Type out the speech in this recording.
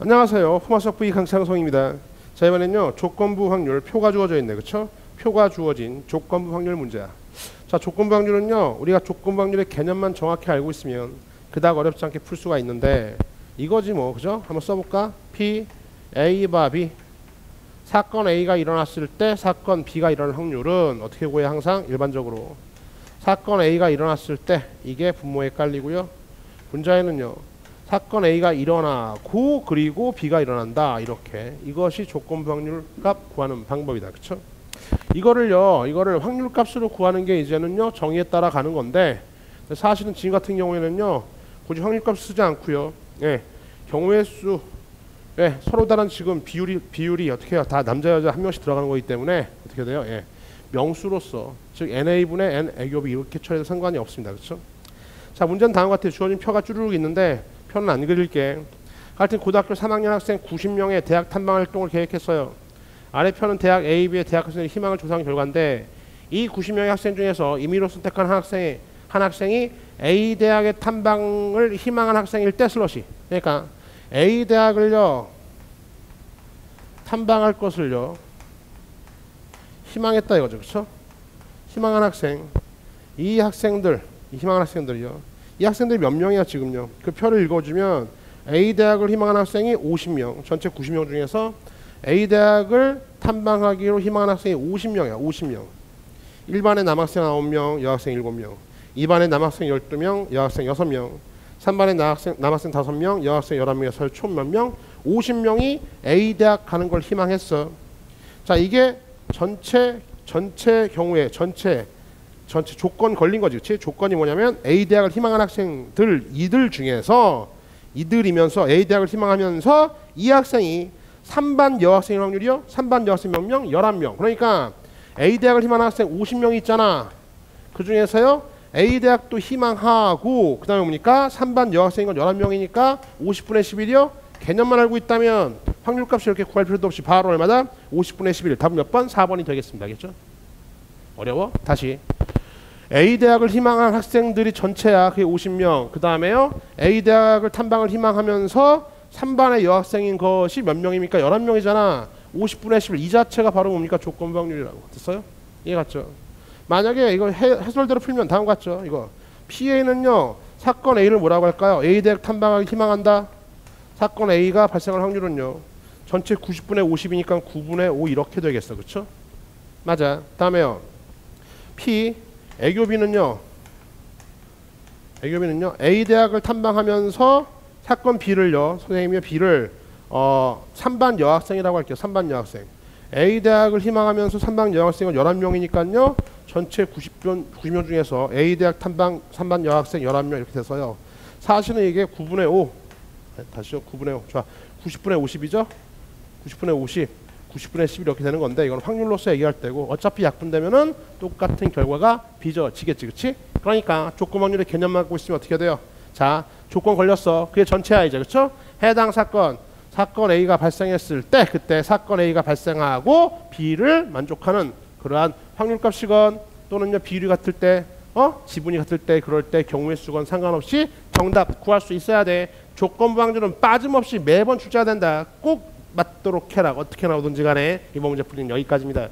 안녕하세요. 포마스쿨 V 강창성입니다. 자, 이번엔요, 조건부 확률, 표가 주어져 있네. 그쵸? 표가 주어진 조건부 확률 문제야. 자, 조건부 확률은요, 우리가 조건부 확률의 개념만 정확히 알고 있으면 그닥 어렵지 않게 풀 수가 있는데, 이거지 뭐, 그죠? 한번 써볼까? P, A 바 B. 사건 A가 일어났을 때 사건 B가 일어날 확률은 어떻게 구해요? 항상 일반적으로. 사건 A가 일어났을 때 이게 분모에 깔리고요. 분자에는요, 사건 A가 일어나고 그리고 B가 일어난다, 이렇게. 이것이 조건부 확률값 구하는 방법이다. 그쵸? 이거를요, 이거를 확률값으로 구하는 게 이제는요 정의에 따라 가는 건데, 사실은 지금 같은 경우에는요 굳이 확률값 쓰지 않고요, 예, 경우의 수, 예, 서로 다른 지금 비율이 어떻게 해요? 다 남자 여자 한 명씩 들어가는 거기 때문에 어떻게 돼요? 예, 명수로서, 즉 NA분의 NA교비 이렇게 처리해도 상관이 없습니다. 그쵸? 자, 문제는 다음과 같아요. 주어진 표가 쭈르륵 있는데 표는 안 그릴게. 하여튼 고등학교 3학년 학생 90명의 대학 탐방 활동을 계획했어요. 아래 표는 대학 A, B의 대학생들의 희망을 조사한 결과인데, 이 90명의 학생 중에서 임의로 선택한 한 학생이 A 대학의 탐방을 희망한 학생일 때 슬러시. 그러니까 A 대학을요 탐방할 것을요 희망했다 이거죠. 그렇죠? 희망한 학생, 이 학생들, 이 희망한 학생들이요. 이 학생들이 몇 명이야 지금요? 그 표를 읽어주면 A 대학을 희망한 학생이 50명, 전체 90명 중에서 A 대학을 탐방하기로 희망한 학생이 50명이야. 50명. 1반에 남학생 9명, 여학생 7명. 2반에 남학생 12명, 여학생 6명. 3반에 남학생 5명, 여학생 11명에서 총 몇 명? 50명이 A 대학 가는 걸 희망했어. 자, 이게 전체 경우에 전체 조건 걸린 거지. 그치? 조건이 뭐냐면 A 대학을 희망한 학생들 이들 중에서, 이들이면서 A 대학을 희망하면서 이 학생이 3반 여학생일 확률이요? 3반 여학생 몇 명? 11명. 그러니까 A 대학을 희망한 학생 50명이 있잖아. 그 중에서요 A 대학도 희망하고 그 다음에 뭡니까? 3반 여학생인 건 11명이니까 50분의 11이요? 개념만 알고 있다면 확률값을 이렇게 구할 필요도 없이 바로 얼마다? 50분의 11. 답은 몇 번? 4번이 되겠습니다. 알겠죠? 어려워? 다시. A 대학을 희망한 학생들이 전체야. 그게 50명. 그 다음에요 A 대학을 탐방을 희망하면서 3반의 여학생인 것이 몇 명입니까? 11명이잖아. 50분의 11. 이 자체가 바로 뭡니까? 조건부 확률이라고. 됐어요? 이해갔죠? 만약에 이걸 해설대로 풀면 다음과 같죠. 이거 PA는요 사건 A를 뭐라고 할까요? A 대학 탐방하기 희망한다. 사건 A가 발생할 확률은요 전체 90분의 50이니까 9분의 5 이렇게 되겠어. 그쵸? 맞아. 다음에요 P 애교비는요 A 대학을 탐방하면서 사건 B를요, 선생님이 B를 3반 여학생이라고 할게요. 3반 여학생. A 대학을 희망하면서 3반 여학생은 11명이니까요 전체 90명 중에서 A 대학 탐방 3반 여학생 11명 이렇게 돼서요, 사실은 이게 9분의 5 다시요 9분의 5 좋아 90분의 50이죠 90분의 50 90분의 10 이렇게 되는 건데, 이건 확률로서 얘기할 때고 어차피 약분되면은 똑같은 결과가 빚어지겠지. 그치? 그러니까 조건 확률의 개념만 갖고 있으면 어떻게 돼요? 자, 조건 걸렸어. 그게 전체야 이제. 그쵸? 해당 사건 A가 발생했을 때 그때 사건 A가 발생하고 B를 만족하는 그러한 확률값이건 또는요 비율이 같을 때 지분이 같을 때 그럴 때 경우의 수건 상관없이 정답 구할 수 있어야 돼. 조건부 확률은 빠짐없이 매번 출제해야 된다. 꼭 맞도록 해라. 어떻게 나오든지 간에 이번 문제 풀이는 여기까지입니다.